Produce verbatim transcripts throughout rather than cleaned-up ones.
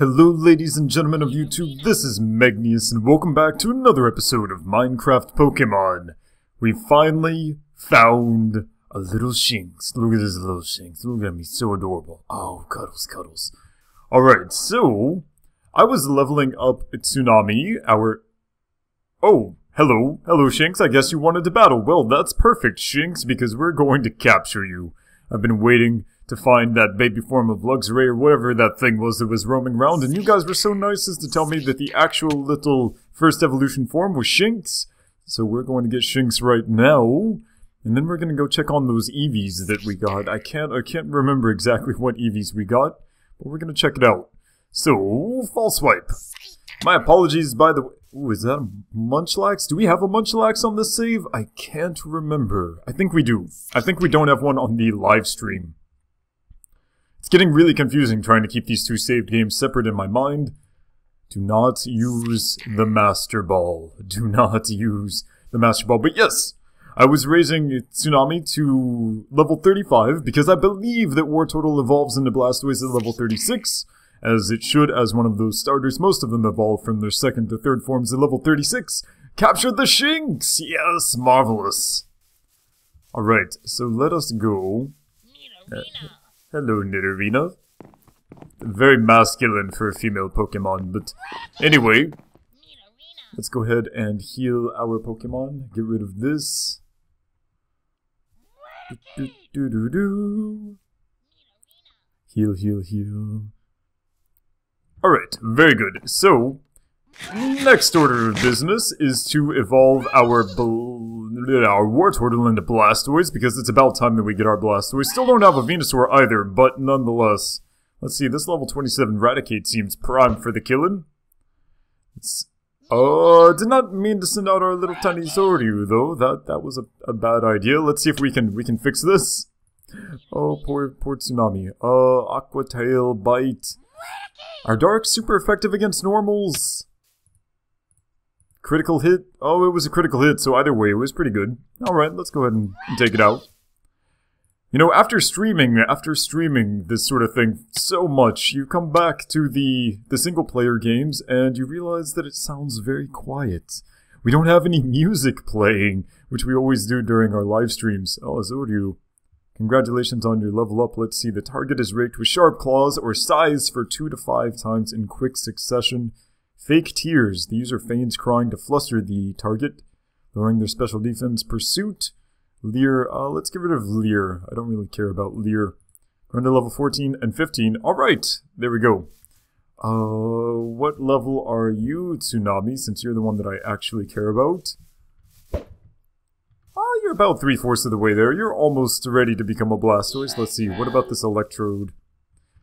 Hello ladies and gentlemen of YouTube, this is Megneous and welcome back to another episode of Minecraft Pokemon. We finally found a little Shinx. Look at this little Shinx, look at me, so adorable. Oh, cuddles, cuddles. Alright, so, I was leveling up Tsunami, our... Oh, hello, hello Shinx, I guess you wanted to battle. Well, that's perfect Shinx, because we're going to capture you. I've been waiting to find that baby form of Luxray or whatever that thing was that was roaming around, and you guys were so nice as to tell me that the actual little first evolution form was Shinx. So we're going to get Shinx right now, and then we're going to go check on those Eevees that we got. I can't, I can't remember exactly what Eevees we got, but we're going to check it out. So, false swipe. My apologies, by the way. Ooh, is that a Munchlax? Do we have a Munchlax on this save? I can't remember. I think we do. I think we don't have one on the live stream. It's getting really confusing trying to keep these two saved games separate in my mind. Do not use the Master Ball. Do not use the Master Ball. But yes, I was raising Tsunami to level thirty-five because I believe that Wartortle evolves into Blastoise at level thirty-six, as it should as one of those starters. Most of them evolve from their second to third forms at level thirty-six. Capture the Shinx! Yes, marvelous. Alright, so let us go. Uh, Hello, Nidorina. Very masculine for a female Pokemon, but anyway. Let's go ahead and heal our Pokemon. Get rid of this. Do, do, do, do. Heal, heal, heal. Alright, very good. So, next order of business is to evolve our our Wartortle into Blastoise, because it's about time that we get our Blastoise. Still don't have a Venusaur either, but nonetheless. Let's see, this level twenty-seven Raticate seems primed for the killing. Oh, uh, did not mean to send out our little tiny Azoriu though. That that was a, a bad idea. Let's see if we can we can fix this. Oh, poor poor Tsunami. Uh, Aqua Tail Bite. Are darks super effective against normals? Critical hit? Oh, it was a critical hit, so either way, it was pretty good. Alright, let's go ahead and take it out. You know, after streaming, after streaming this sort of thing so much, you come back to the, the single-player games, and you realize that it sounds very quiet. We don't have any music playing, which we always do during our live streams. Oh, Azoriu. Congratulations on your level up. Let's see, the target is raked with sharp claws or size for two to five times in quick succession. Fake tears. The user feigns crying to fluster the target, lowering their special defense. Pursuit. Leer. Uh, let's get rid of Leer. I don't really care about Leer. Run to level fourteen and fifteen. Alright, there we go. Uh, what level are you, Tsunami, since you're the one that I actually care about? Oh, you're about three-fourths of the way there. You're almost ready to become a Blastoise. Let's see, what about this Electrode?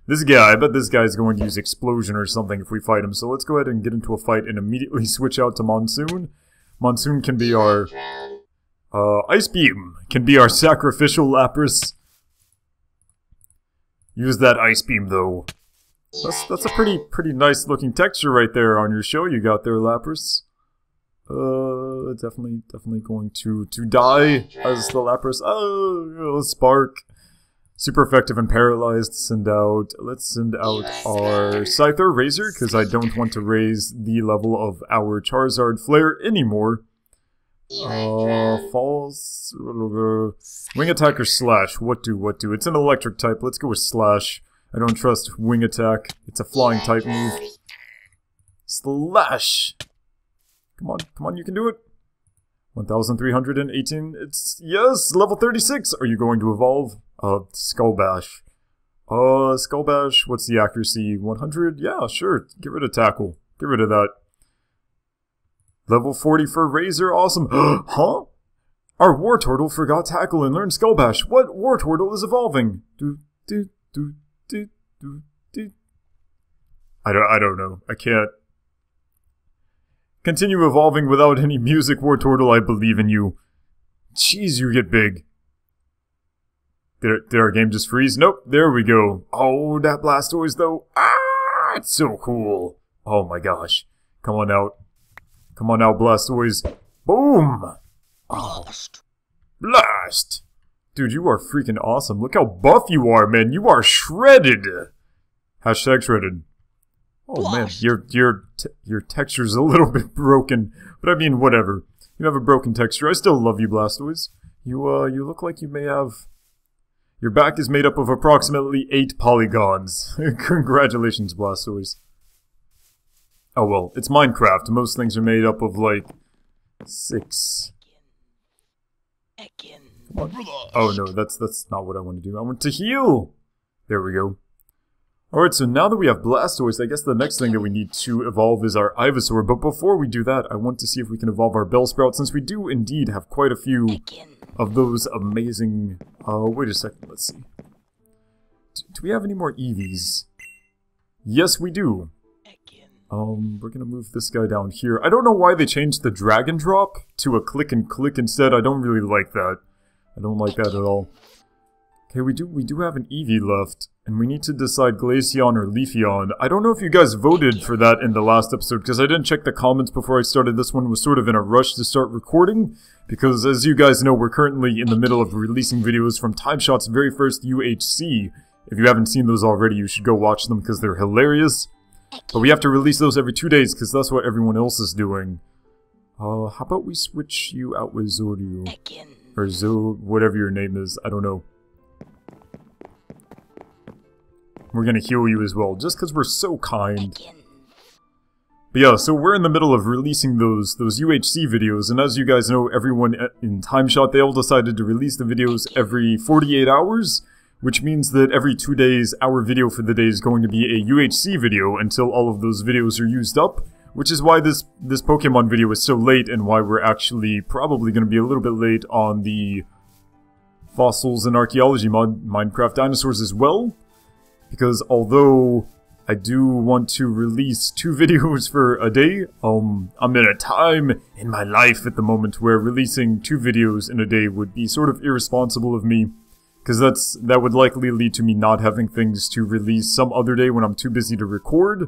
This guy, I bet this guy's going to use Explosion or something if we fight him, so let's go ahead and get into a fight and immediately switch out to Monsoon. Monsoon can be our... Uh, Ice Beam can be our sacrificial Lapras. Use that Ice Beam, though. That's, that's a pretty, pretty nice-looking texture right there on your show you got there, Lapras. Uh, definitely, definitely going to, to die as the Lapras. Oh, Spark. Super effective and paralyzed, send out, let's send out our Scyther Razor, because I don't want to raise the level of our Charizard Flare anymore. Uh, false, wing attack or slash, what do, what do, it's an electric type, let's go with slash. I don't trust wing attack, it's a flying type move. Slash! Come on, come on, you can do it! one thousand three hundred eighteen, it's, yes, level thirty-six! Are you going to evolve? Uh, Skull Bash. Uh, Skull Bash, what's the accuracy? one hundred? Yeah, sure. Get rid of Tackle. Get rid of that. Level forty for Razor, awesome. Huh? Our Wartortle forgot Tackle and learned Skull Bash. What Wartortle is evolving? Do, do, do, do, do, do. I don't, I don't know. I can't. Continue evolving without any music, Wartortle, I believe in you. Jeez, you get big. Did, did our game just freeze? Nope, there we go. Oh, that Blastoise though. Ah, it's so cool. Oh my gosh. Come on out. Come on out, Blastoise. Boom! Blast. Blast! Dude, you are freaking awesome. Look how buff you are, man. You are shredded. Hashtag shredded. Oh Blast. man, your your te your texture's a little bit broken, but I mean whatever. You have a broken texture. I still love you, Blastoise. You uh, you look like you may have. Your back is made up of approximately eight polygons. Congratulations, Blastoise. Oh well, it's Minecraft. Most things are made up of like six. Again. Again. Oh no, that's that's not what I want to do. I want to heal. There we go. Alright, so now that we have Blastoise, I guess the next thing that we need to evolve is our Ivysaur, but before we do that, I want to see if we can evolve our Bellsprout, since we do indeed have quite a few of those amazing... Uh, wait a second, let's see. Do, do we have any more Eevees? Yes, we do. Um, we're gonna move this guy down here. I don't know why they changed the drag and drop to a click and click instead. I don't really like that. I don't like that at all. Okay, we do we do have an Eevee left, and we need to decide Glaceon or Leafeon. I don't know if you guys voted for that in the last episode, because I didn't check the comments before I started. This one was sort of in a rush to start recording, because as you guys know, we're currently in the middle of releasing videos from TimeShot's very first U H C. If you haven't seen those already, you should go watch them, because they're hilarious. But we have to release those every two days, because that's what everyone else is doing. Uh, how about we switch you out with Azoriu? Or Zo, whatever your name is, I don't know. We're gonna heal you as well, just because we're so kind. But yeah, so we're in the middle of releasing those those U H C videos, and as you guys know, everyone in TimeShot, they all decided to release the videos every forty-eight hours, which means that every two days, our video for the day is going to be a U H C video until all of those videos are used up, which is why this, this Pokemon video is so late, and why we're actually probably going to be a little bit late on the Fossils and Archaeology mod Minecraft Dinosaurs as well. Because although I do want to release two videos for a day, um, I'm in a time in my life at the moment where releasing two videos in a day would be sort of irresponsible of me. Because that's that would likely lead to me not having things to release some other day when I'm too busy to record.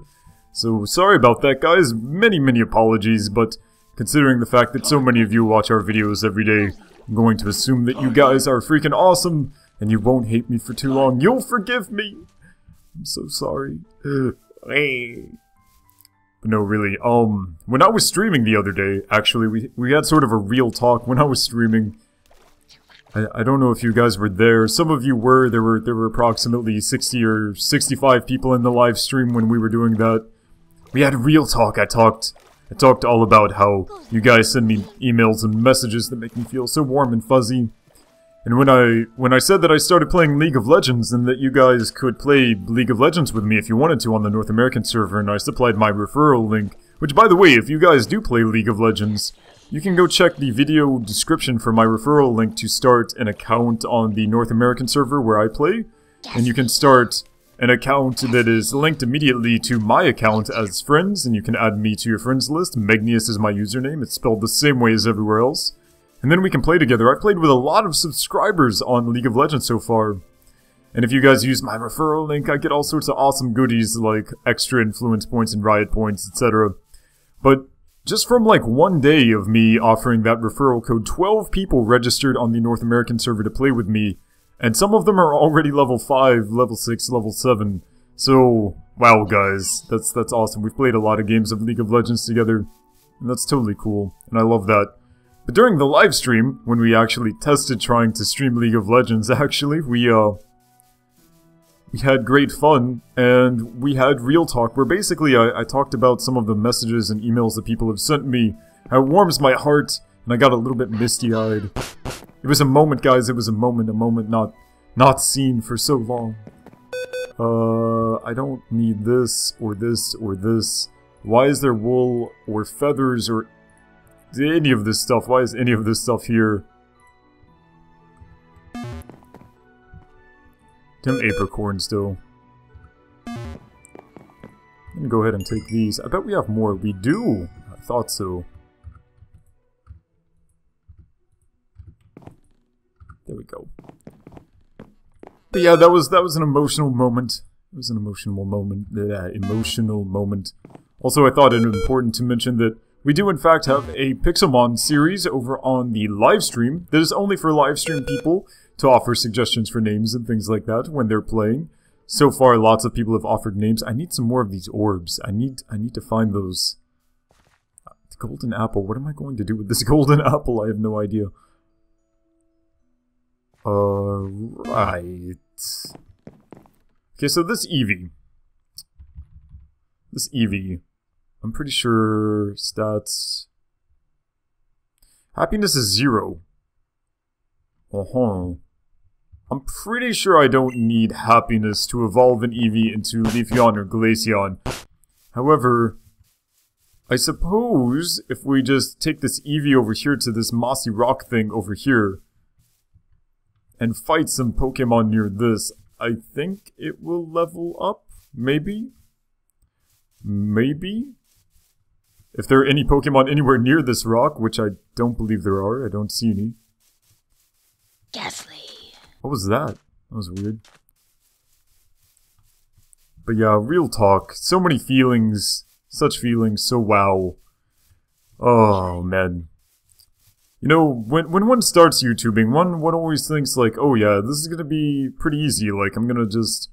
So sorry about that, guys. Many, many apologies, but considering the fact that so many of you watch our videos every day, I'm going to assume that you guys are freaking awesome, and you won't hate me for too long. You'll forgive me! I'm so sorry. But no, really, um, when I was streaming the other day, actually, we, we had sort of a real talk when I was streaming. I, I don't know if you guys were there. Some of you were. There were, there were approximately sixty or sixty-five people in the live stream when we were doing that. We had real talk. I talked, I talked all about how you guys send me emails and messages that make me feel so warm and fuzzy. And when I when I said that I started playing League of Legends and that you guys could play League of Legends with me if you wanted to on the North American server, and I supplied my referral link, which by the way, if you guys do play League of Legends, you can go check the video description for my referral link to start an account on the North American server where I play, and you can start an account that is linked immediately to my account as friends, and you can add me to your friends list. Megneous is my username, it's spelled the same way as everywhere else. And then we can play together. I've played with a lot of subscribers on League of Legends so far. And if you guys use my referral link, I get all sorts of awesome goodies like extra influence points and riot points, et cetera. But just from like one day of me offering that referral code, twelve people registered on the North American server to play with me. And some of them are already level five, level six, level seven. So, wow guys, that's, that's awesome. We've played a lot of games of League of Legends together. And that's totally cool. And I love that. But during the live stream, when we actually tested trying to stream League of Legends, actually, we, uh, we had great fun, and we had real talk, where basically I, I talked about some of the messages and emails that people have sent me. It warms my heart, and I got a little bit misty-eyed. It was a moment, guys, it was a moment, a moment not, not seen for so long. Uh, I don't need this, or this, or this. Why is there wool, or feathers, or any of this stuff? Why is any of this stuff here? Damn apricorns, though. I'm gonna go ahead and take these. I bet we have more. We do! I thought so. There we go. But yeah, that was that was an emotional moment. It was an emotional moment. Yeah, emotional moment. Also, I thought it important to mention that we do in fact have a Pixelmon series over on the livestream that is only for livestream people to offer suggestions for names and things like that when they're playing. So far, lots of people have offered names. I need some more of these orbs. I need I need to find those. Uh, the golden apple. What am I going to do with this golden apple? I have no idea. Uh, right. Okay, so this Eevee. This Eevee. I'm pretty sure stats... Happiness is zero. Uh-huh. I'm pretty sure I don't need happiness to evolve an Eevee into Leafeon or Glaceon. However, I suppose if we just take this Eevee over here to this mossy rock thing over here, and fight some Pokemon near this, I think it will level up, maybe? Maybe? If there are any Pokemon anywhere near this rock, which I don't believe there are, I don't see any. Ghastly. What was that? That was weird. But yeah, real talk. So many feelings. Such feelings. So wow. Oh, man. You know, when when one starts YouTubing, one one always thinks like, oh yeah, this is gonna be pretty easy. Like, I'm gonna just...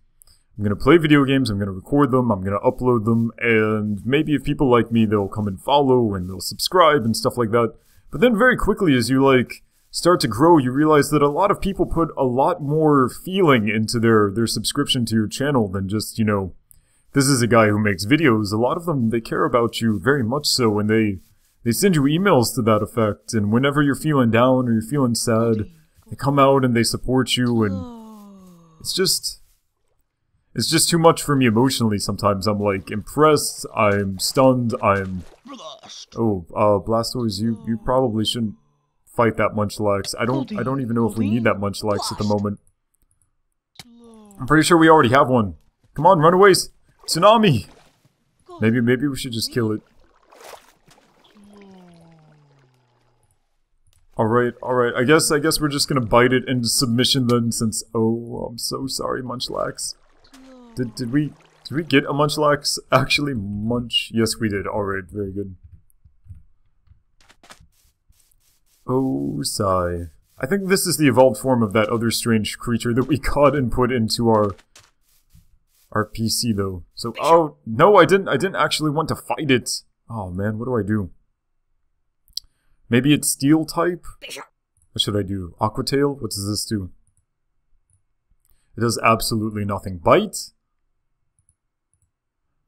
I'm gonna play video games, I'm gonna record them, I'm gonna upload them, and maybe if people like me, they'll come and follow, and they'll subscribe, and stuff like that. But then very quickly, as you, like, start to grow, you realize that a lot of people put a lot more feeling into their, their subscription to your channel than just, you know, this is a guy who makes videos. A lot of them, they care about you very much so, and they, they send you emails to that effect, and whenever you're feeling down or you're feeling sad, they come out and they support you, and it's just... It's just too much for me emotionally sometimes. I'm like impressed, I'm stunned, I'm... Oh, uh, Blastoise, you, you probably shouldn't fight that Munchlax. I don't I don't even know if we need that Munchlax at the moment. I'm pretty sure we already have one. Come on, run away! Tsunami! Maybe, maybe we should just kill it. Alright, alright, I guess, I guess we're just gonna bite it into submission then since... Oh, I'm so sorry, Munchlax. Did, did we did we get a Munchlax actually munch? Yes, we did. Alright, very good. Oh, sigh. I think this is the evolved form of that other strange creature that we caught and put into our our P C though. So oh no, I didn't I didn't actually want to fight it. Oh man, what do I do? Maybe it's steel type? What should I do? Aqua Tail? What does this do? It does absolutely nothing. Bite?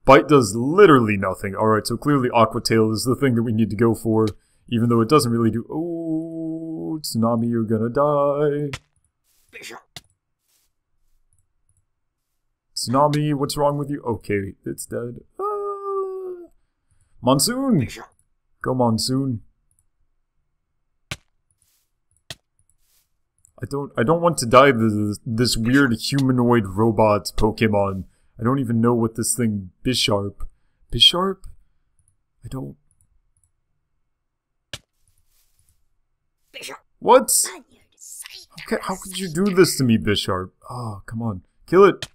Bite does literally nothing. Alright, so clearly Aqua Tail is the thing that we need to go for, even though it doesn't really do... Oh, Tsunami, you're gonna die. Bisharp. Tsunami, what's wrong with you? Okay, it's dead. Ah. Monsoon! Bisharp. Go Monsoon. I don't I don't want to die this, this weird humanoid robot Pokemon. I don't even know what this thing... Bisharp. Bisharp? I don't... Bisharp. What? Okay, how could you do this to me, Bisharp? Oh, come on. Kill it!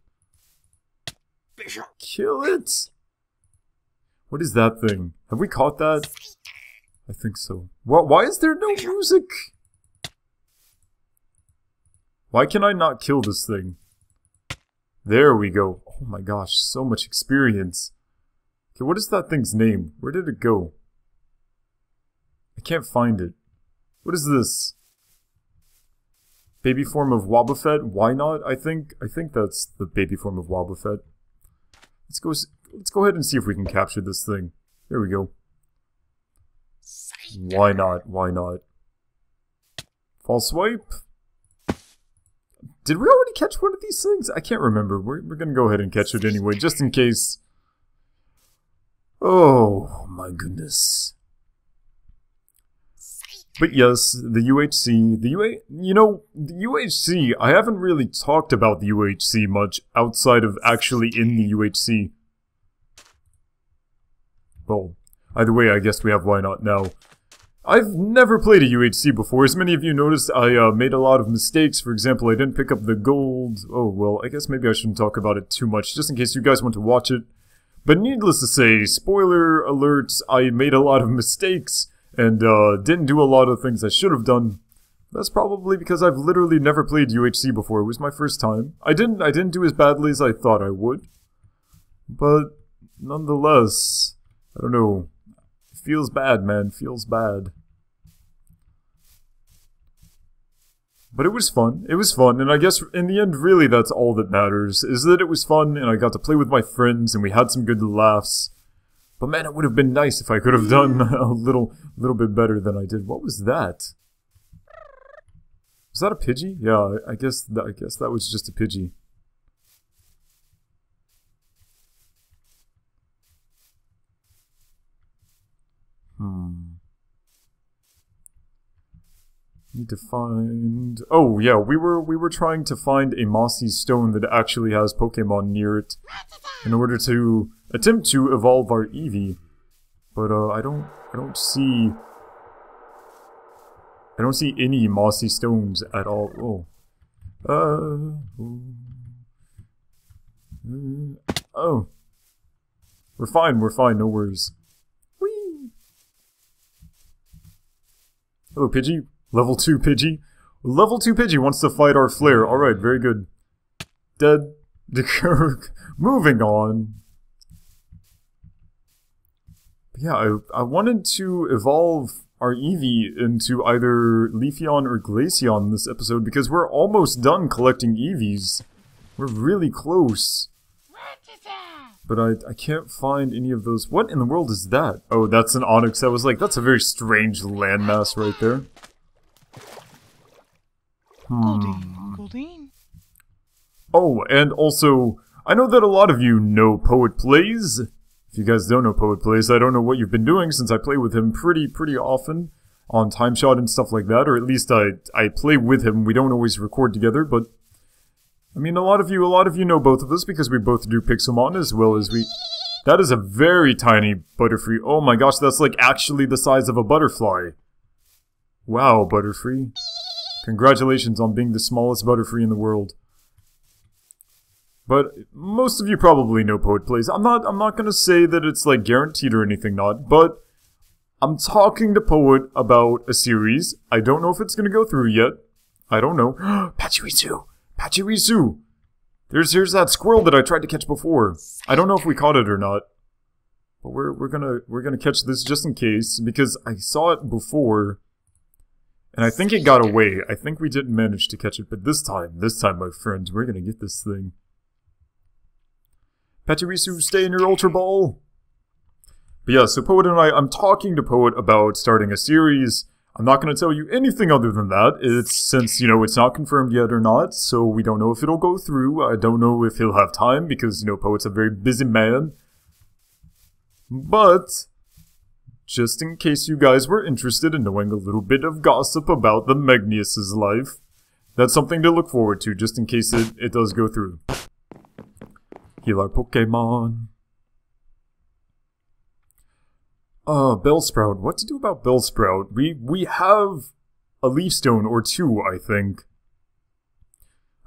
Bisharp. Kill it! What is that thing? Have we caught that? I think so. What? Why is there no Bisharp. Music? Why can I not kill this thing? There we go. Oh my gosh, so much experience. Okay, what is that thing's name? Where did it go? I can't find it. What is this? Baby form of Wobbuffet? Why not? I think I think that's the baby form of Wobbuffet. Let's go let's go ahead and see if we can capture this thing. There we go. Scyther. Why not? Why not? False swipe? Did we already catch one of these things? I can't remember. We're, we're going to go ahead and catch it anyway, just in case. Oh, my goodness. But yes, the U H C. The U H C, you know, the U H C, I haven't really talked about the U H C much outside of actually in the U H C. Well, either way, I guess we have Why Not Now. I've never played a U H C before. As many of you noticed, I uh, made a lot of mistakes. For example, I didn't pick up the gold. Oh, well, I guess maybe I shouldn't talk about it too much, just in case you guys want to watch it. But needless to say, spoiler alerts, I made a lot of mistakes, and uh, didn't do a lot of things I should have done. That's probably because I've literally never played U H C before. It was my first time. I didn't I didn't do as badly as I thought I would. But nonetheless, I don't know. It feels bad, man. It feels bad. But it was fun. It was fun, and I guess in the end, really, that's all that matters, is that it was fun, and I got to play with my friends, and we had some good laughs. But man, it would have been nice if I could have done a little, little bit better than I did. What was that? Was that a Pidgey? Yeah, I guess that, I guess that was just a Pidgey. Hmm. Need to find... Oh, yeah, we were we were trying to find a Mossy Stone that actually has Pokemon near it in order to attempt to evolve our Eevee. But uh, I don't I don't see I don't see any Mossy Stones at all. Oh, uh, oh, we're fine, we're fine, no worries. Whee! Hello, Pidgey. Level two Pidgey. Level two Pidgey wants to fight our Flare. Alright, very good. Dead. Moving on. But yeah, I, I wanted to evolve our Eevee into either Leafeon or Glaceon this episode because we're almost done collecting Eevees. We're really close. But I, I can't find any of those. What in the world is that? Oh, that's an Onix. I was like, that's a very strange landmass right there. Hmm. Goldeen. Oh, and also, I know that a lot of you know Poet Plays. If you guys don't know Poet Plays, I don't know what you've been doing since I play with him pretty, pretty often on Timeshot and stuff like that, or at least I, I play with him. We don't always record together, but I mean, a lot of you, a lot of you know both of us because we both do Pixelmon as well as we... That is a very tiny Butterfree. Oh my gosh, that's like actually the size of a butterfly. Wow, Butterfree. Congratulations on being the smallest Butterfree in the world. But most of you probably know Poet Plays. I'm not I'm not gonna say that it's like guaranteed or anything not, but I'm talking to Poet about a series. I don't know if it's gonna go through yet. I don't know. Pachirisu! Pachirisu! There's here's that squirrel that I tried to catch before. I don't know if we caught it or not. But we're we're gonna we're gonna catch this just in case, because I saw it before. And I think it got away. I think we didn't manage to catch it, but this time, this time, my friends, we're gonna get this thing. Pachirisu, stay in your Ultra Ball! But yeah, so Poet and I, I'm talking to Poet about starting a series. I'm not gonna tell you anything other than that. It's since, you know, it's not confirmed yet or not, so we don't know if it'll go through. I don't know if he'll have time, because, you know, Poet's a very busy man. But... just in case you guys were interested in knowing a little bit of gossip about the Megneous' life, that's something to look forward to, just in case it, it does go through. Heal our Pokemon. Uh, Bellsprout. What to do about Bellsprout? We, we have a Leafstone or two, I think.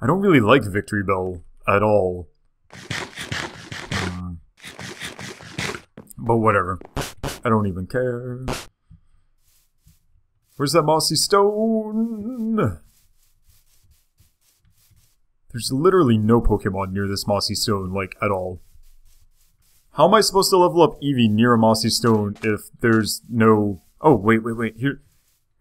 I don't really like Victory Bell at all. Um, but whatever. I don't even care. Where's that Mossy Stone? There's literally no Pokemon near this Mossy Stone, like, at all. How am I supposed to level up Eevee near a Mossy Stone if there's no... Oh, wait, wait, wait. Here,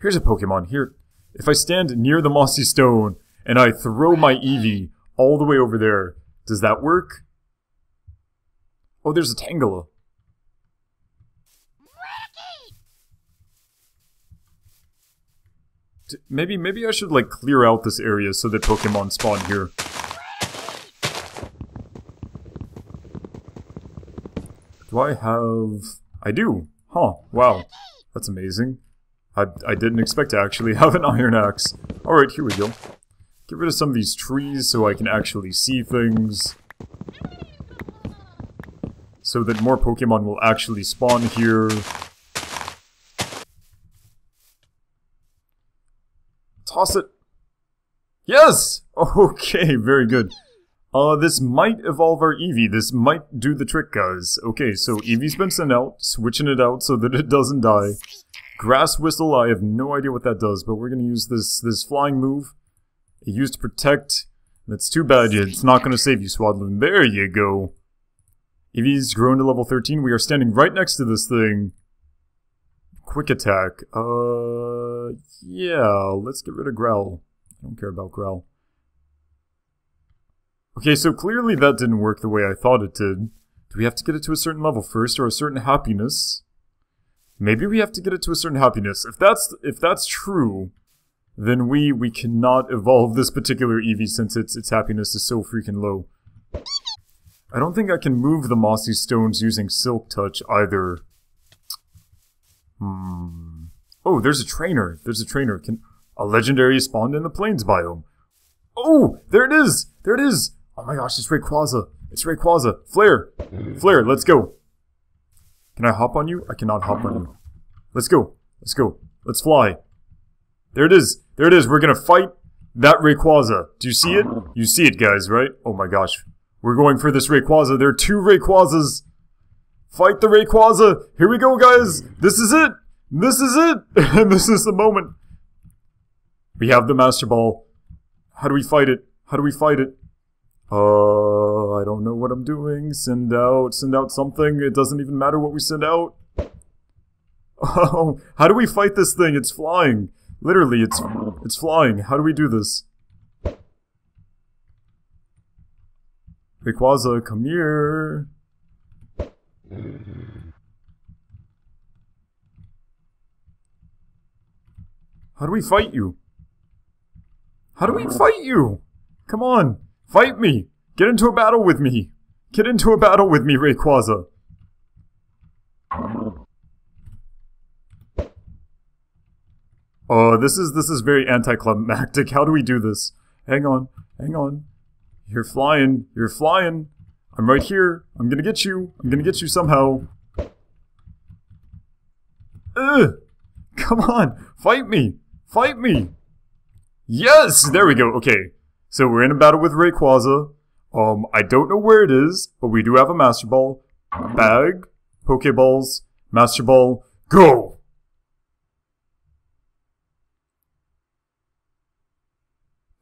here's a Pokemon. Here, if I stand near the Mossy Stone and I throw my Eevee all the way over there, does that work? Oh, there's a Tangela. Maybe, maybe I should, like, clear out this area so that Pokemon spawn here. Do I have... I do. Huh. Wow. That's amazing. I, I didn't expect to actually have an Iron Axe. Alright, here we go. Get rid of some of these trees so I can actually see things. So that more Pokemon will actually spawn here. Toss it. Yes! Okay, very good. Uh, this might evolve our Eevee. This might do the trick, guys. Okay, so Eevee's been sent out. Switching it out so that it doesn't die. Grass Whistle, I have no idea what that does, but we're going to use this this flying move. It used to protect. That's too bad, it's not going to save you, Swadloon. There you go. Eevee's grown to level thirteen. We are standing right next to this thing. Quick attack. Uh, yeah, let's get rid of Growl. I don't care about Growl. Okay, so clearly that didn't work the way I thought it did. Do we have to get it to a certain level first, or a certain happiness? Maybe we have to get it to a certain happiness. If that's if that's true, then we we cannot evolve this particular Eevee since its its happiness is so freaking low. I don't think I can move the Mossy Stones using Silk Touch either. Hmm. Oh, there's a trainer. There's a trainer. Can a legendary spawned in the Plains biome? Oh, there it is. There it is. Oh my gosh, it's Rayquaza. It's Rayquaza. Flare. Flare, let's go. Can I hop on you? I cannot hop on you. Let's go. Let's go. Let's fly. There it is. There it is. We're going to fight that Rayquaza. Do you see it? You see it, guys, right? Oh my gosh. We're going for this Rayquaza. There are two Rayquazas. Fight the Rayquaza. Here we go, guys. This is it. This is it. And this is the moment. We have the Master Ball. How do we fight it? How do we fight it? Uh, I don't know what I'm doing. Send out, send out something. It doesn't even matter what we send out. Oh, how do we fight this thing? It's flying. Literally, it's it's flying. How do we do this? Rayquaza, come here. How do we fight you? How do we fight you? Come on. Fight me! Get into a battle with me! Get into a battle with me, Rayquaza! Oh, this is this is very anticlimactic. How do we do this? Hang on, hang on. You're flying, you're flying. I'm right here. I'm gonna get you. I'm gonna get you somehow. Ugh! Come on! Fight me! Fight me! Yes! There we go, okay. So we're in a battle with Rayquaza. Um, I don't know where it is, but we do have a Master Ball. Bag. Pokeballs. Master Ball. Go!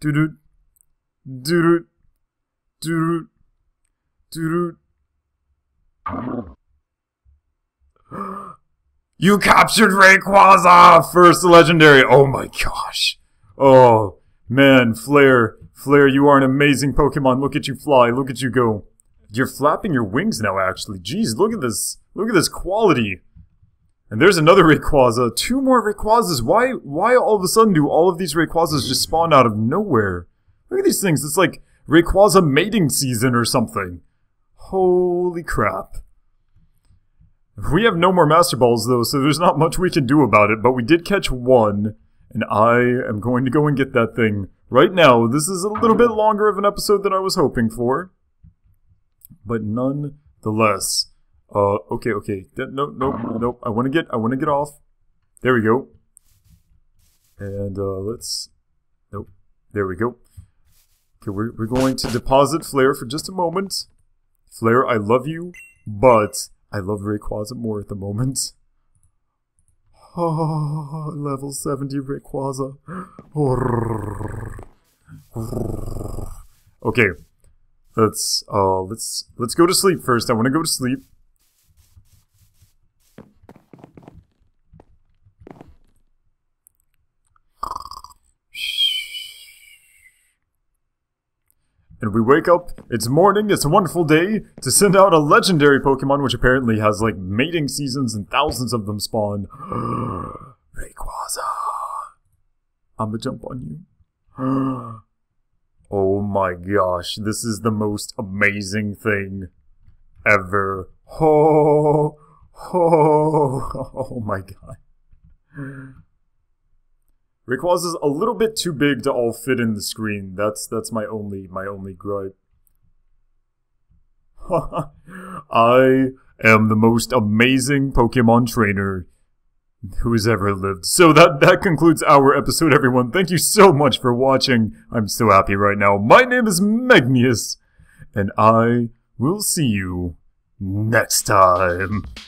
Doo-doo. Doo-doo. Doo-doo. Doo-doo. You captured Rayquaza! First legendary! Oh my gosh. Oh, man, Flare. Flare, you are an amazing Pokemon. Look at you fly. Look at you go. You're flapping your wings now, actually. Jeez, look at this. Look at this quality. And there's another Rayquaza. Two more Rayquazas. Why, why all of a sudden do all of these Rayquazas just spawn out of nowhere? Look at these things. It's like Rayquaza mating season or something. Holy crap. We have no more Master Balls, though, so there's not much we can do about it. But we did catch one. And I am going to go and get that thing right now. This is a little bit longer of an episode than I was hoping for. But nonetheless. Uh, okay, okay. Nope, nope, nope. I want to get, I want to get off. There we go. And, uh, let's... Nope. There we go. Okay, we're, we're going to deposit Flare for just a moment. Flare, I love you, but I love Rayquaza more at the moment. Oh, level seventy Rayquaza. Okay, let's uh, let's let's go to sleep first. I want to go to sleep. And we wake up. It's morning. It's a wonderful day to send out a legendary Pokemon, which apparently has like mating seasons and thousands of them spawn. Rayquaza, I'ma jump on you. Oh my gosh, this is the most amazing thing ever. Oh, oh, oh my god. Rayquaza's a little bit too big to all fit in the screen. That's that's my only my only gripe. I am the most amazing Pokemon trainer who has ever lived. So that that concludes our episode, everyone. Thank you so much for watching. I'm so happy right now. My name is Megneous, and I will see you next time.